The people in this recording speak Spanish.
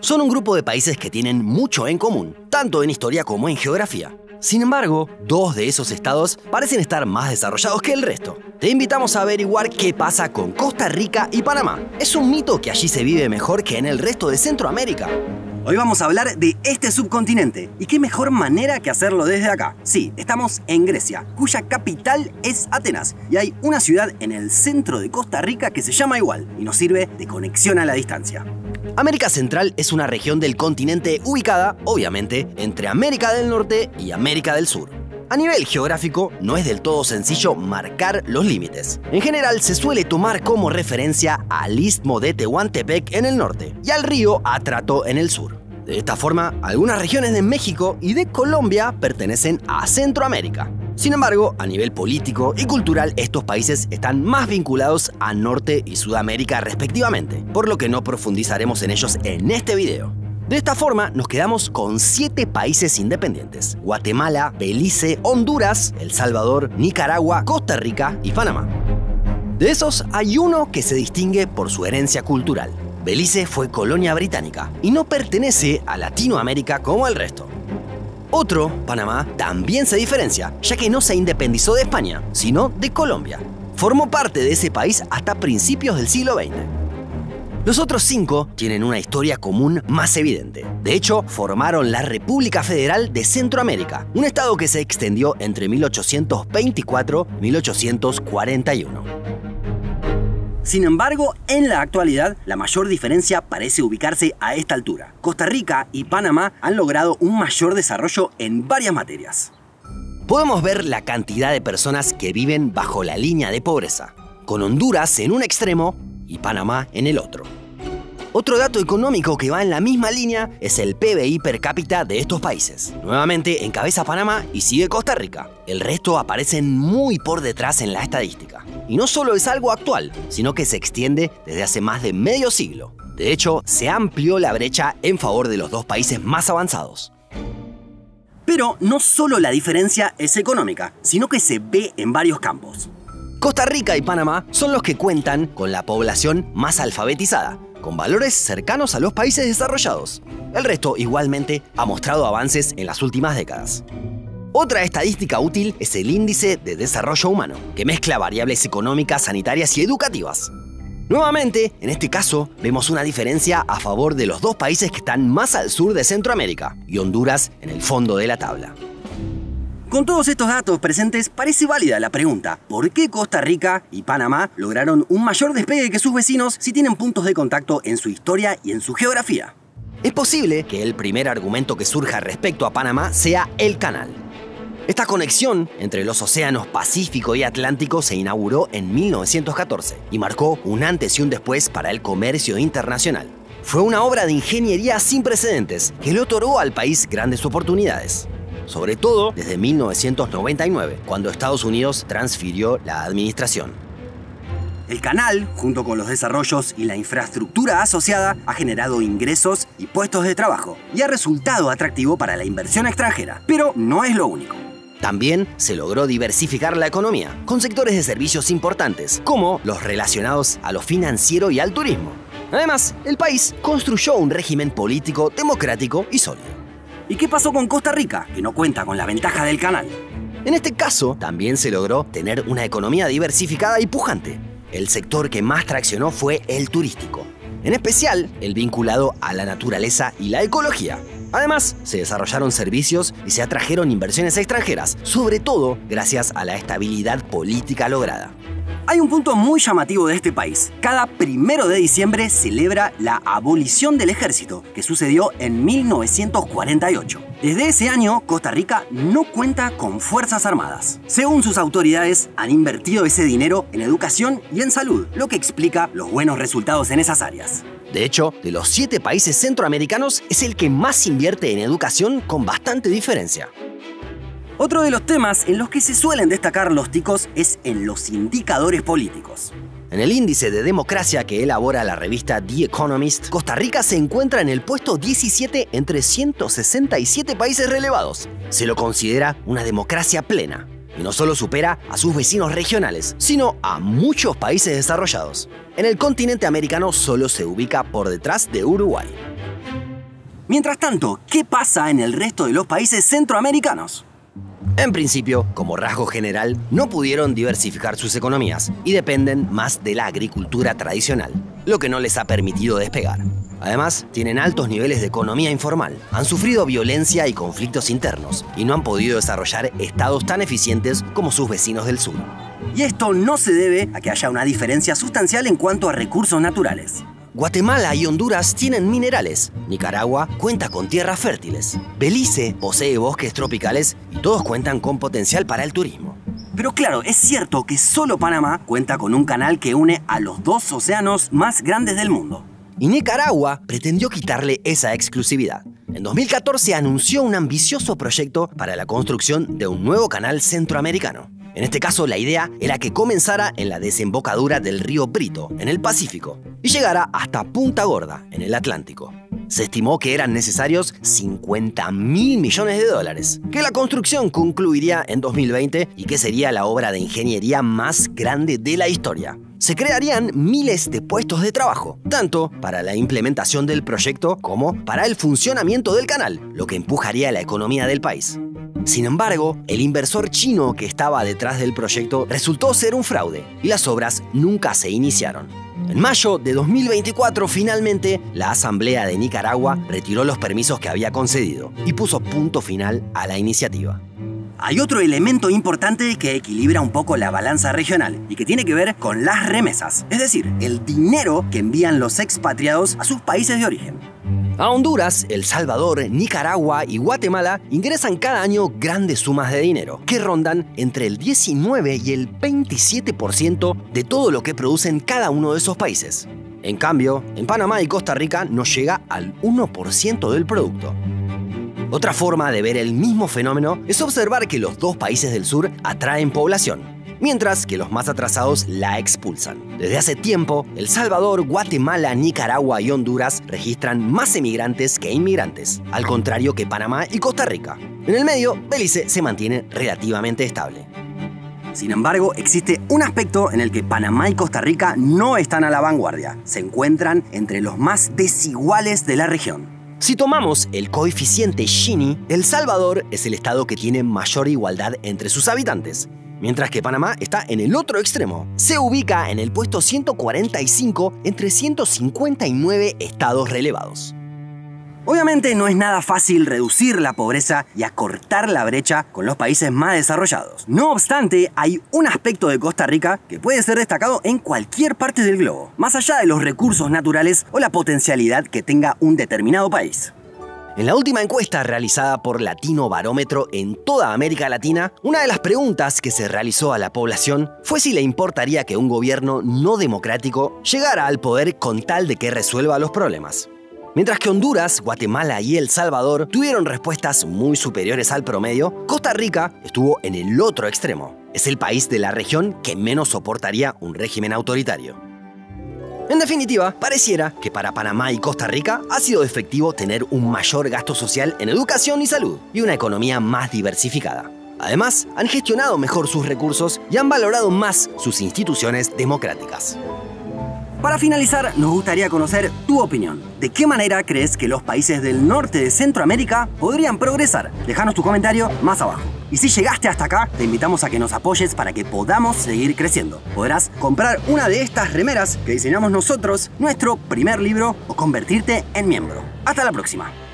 Son un grupo de países que tienen mucho en común, tanto en historia como en geografía. Sin embargo, dos de esos estados parecen estar más desarrollados que el resto. Te invitamos a averiguar qué pasa con Costa Rica y Panamá. Es un mito que allí se vive mejor que en el resto de Centroamérica. Hoy vamos a hablar de este subcontinente, y qué mejor manera que hacerlo desde acá. Sí, estamos en Grecia, cuya capital es Atenas, y hay una ciudad en el centro de Costa Rica que se llama igual, y nos sirve de conexión a la distancia. América Central es una región del continente ubicada, obviamente, entre América del Norte y América del Sur. A nivel geográfico, no es del todo sencillo marcar los límites. En general, se suele tomar como referencia al Istmo de Tehuantepec en el norte y al río Atrato en el sur. De esta forma, algunas regiones de México y de Colombia pertenecen a Centroamérica. Sin embargo, a nivel político y cultural, estos países están más vinculados a Norte y Sudamérica respectivamente, por lo que no profundizaremos en ellos en este video. De esta forma, nos quedamos con 7 países independientes: Guatemala, Belice, Honduras, El Salvador, Nicaragua, Costa Rica y Panamá. De esos, hay uno que se distingue por su herencia cultural. Belice fue colonia británica y no pertenece a Latinoamérica como el resto. Otro, Panamá, también se diferencia, ya que no se independizó de España, sino de Colombia. Formó parte de ese país hasta principios del siglo XX. Los otros 5 tienen una historia común más evidente. De hecho, formaron la República Federal de Centroamérica, un estado que se extendió entre 1824 y 1841. Sin embargo, en la actualidad, la mayor diferencia parece ubicarse a esta altura. Costa Rica y Panamá han logrado un mayor desarrollo en varias materias. Podemos ver la cantidad de personas que viven bajo la línea de pobreza, con Honduras en un extremo y Panamá en el otro. Otro dato económico que va en la misma línea es el PBI per cápita de estos países. Nuevamente encabeza Panamá y sigue Costa Rica. El resto aparecen muy por detrás en la estadística. Y no solo es algo actual, sino que se extiende desde hace más de medio siglo. De hecho, se amplió la brecha en favor de los dos países más avanzados. Pero no solo la diferencia es económica, sino que se ve en varios campos. Costa Rica y Panamá son los que cuentan con la población más alfabetizada, con valores cercanos a los países desarrollados. El resto igualmente ha mostrado avances en las últimas décadas. Otra estadística útil es el Índice de Desarrollo Humano, que mezcla variables económicas, sanitarias y educativas. Nuevamente, en este caso, vemos una diferencia a favor de los dos países que están más al sur de Centroamérica, y Honduras en el fondo de la tabla. Con todos estos datos presentes, parece válida la pregunta: ¿por qué Costa Rica y Panamá lograron un mayor despegue que sus vecinos si tienen puntos de contacto en su historia y en su geografía? Es posible que el primer argumento que surja respecto a Panamá sea el canal. Esta conexión entre los océanos Pacífico y Atlántico se inauguró en 1914 y marcó un antes y un después para el comercio internacional. Fue una obra de ingeniería sin precedentes que le otorgó al país grandes oportunidades, sobre todo desde 1999, cuando Estados Unidos transfirió la administración. El canal, junto con los desarrollos y la infraestructura asociada, ha generado ingresos y puestos de trabajo y ha resultado atractivo para la inversión extranjera, pero no es lo único. También se logró diversificar la economía, con sectores de servicios importantes, como los relacionados a lo financiero y al turismo. Además, el país construyó un régimen político democrático y sólido. ¿Y qué pasó con Costa Rica, que no cuenta con la ventaja del canal? En este caso, también se logró tener una economía diversificada y pujante. El sector que más traccionó fue el turístico, en especial el vinculado a la naturaleza y la ecología. Además, se desarrollaron servicios y se atrajeron inversiones extranjeras, sobre todo gracias a la estabilidad política lograda. Hay un punto muy llamativo de este país. Cada 1 de diciembre celebra la abolición del ejército, que sucedió en 1948. Desde ese año, Costa Rica no cuenta con fuerzas armadas. Según sus autoridades, han invertido ese dinero en educación y en salud, lo que explica los buenos resultados en esas áreas. De hecho, de los 7 países centroamericanos, es el que más invierte en educación con bastante diferencia. Otro de los temas en los que se suelen destacar los ticos es en los indicadores políticos. En el índice de democracia que elabora la revista The Economist, Costa Rica se encuentra en el puesto 17 entre 167 países relevados. Se lo considera una democracia plena, y no solo supera a sus vecinos regionales, sino a muchos países desarrollados. En el continente americano solo se ubica por detrás de Uruguay. Mientras tanto, ¿qué pasa en el resto de los países centroamericanos? En principio, como rasgo general, no pudieron diversificar sus economías y dependen más de la agricultura tradicional, lo que no les ha permitido despegar. Además, tienen altos niveles de economía informal, han sufrido violencia y conflictos internos y no han podido desarrollar estados tan eficientes como sus vecinos del sur. Y esto no se debe a que haya una diferencia sustancial en cuanto a recursos naturales. Guatemala y Honduras tienen minerales, Nicaragua cuenta con tierras fértiles, Belice posee bosques tropicales y todos cuentan con potencial para el turismo. Pero claro, es cierto que solo Panamá cuenta con un canal que une a los dos océanos más grandes del mundo. Y Nicaragua pretendió quitarle esa exclusividad. En 2014 anunció un ambicioso proyecto para la construcción de un nuevo canal centroamericano. En este caso, la idea era que comenzara en la desembocadura del río Brito, en el Pacífico, y llegara hasta Punta Gorda, en el Atlántico. Se estimó que eran necesarios $50.000 millones, que la construcción concluiría en 2020 y que sería la obra de ingeniería más grande de la historia. Se crearían miles de puestos de trabajo, tanto para la implementación del proyecto como para el funcionamiento del canal, lo que empujaría la economía del país. Sin embargo, el inversor chino que estaba detrás del proyecto resultó ser un fraude y las obras nunca se iniciaron. En mayo de 2024, finalmente, la Asamblea de Nicaragua retiró los permisos que había concedido y puso punto final a la iniciativa. Hay otro elemento importante que equilibra un poco la balanza regional y que tiene que ver con las remesas, es decir, el dinero que envían los expatriados a sus países de origen. A Honduras, El Salvador, Nicaragua y Guatemala ingresan cada año grandes sumas de dinero, que rondan entre el 19 y el 27% de todo lo que producen cada uno de esos países. En cambio, en Panamá y Costa Rica no llega al 1% del producto. Otra forma de ver el mismo fenómeno es observar que los dos países del sur atraen población, mientras que los más atrasados la expulsan. Desde hace tiempo, El Salvador, Guatemala, Nicaragua y Honduras registran más emigrantes que inmigrantes, al contrario que Panamá y Costa Rica. En el medio, Belice se mantiene relativamente estable. Sin embargo, existe un aspecto en el que Panamá y Costa Rica no están a la vanguardia. Se encuentran entre los más desiguales de la región. Si tomamos el coeficiente Gini, El Salvador es el estado que tiene mayor igualdad entre sus habitantes, mientras que Panamá está en el otro extremo. Se ubica en el puesto 145 entre 159 estados relevados. Obviamente no es nada fácil reducir la pobreza y acortar la brecha con los países más desarrollados. No obstante, hay un aspecto de Costa Rica que puede ser destacado en cualquier parte del globo, más allá de los recursos naturales o la potencialidad que tenga un determinado país. En la última encuesta realizada por Latino Barómetro en toda América Latina, una de las preguntas que se realizó a la población fue si le importaría que un gobierno no democrático llegara al poder con tal de que resuelva los problemas. Mientras que Honduras, Guatemala y El Salvador tuvieron respuestas muy superiores al promedio, Costa Rica estuvo en el otro extremo. Es el país de la región que menos soportaría un régimen autoritario. En definitiva, pareciera que para Panamá y Costa Rica ha sido efectivo tener un mayor gasto social en educación y salud y una economía más diversificada. Además, han gestionado mejor sus recursos y han valorado más sus instituciones democráticas. Para finalizar, nos gustaría conocer tu opinión. ¿De qué manera crees que los países del norte de Centroamérica podrían progresar? Déjanos tu comentario más abajo. Y si llegaste hasta acá, te invitamos a que nos apoyes para que podamos seguir creciendo. Podrás comprar una de estas remeras que diseñamos nosotros, nuestro primer libro o convertirte en miembro. Hasta la próxima.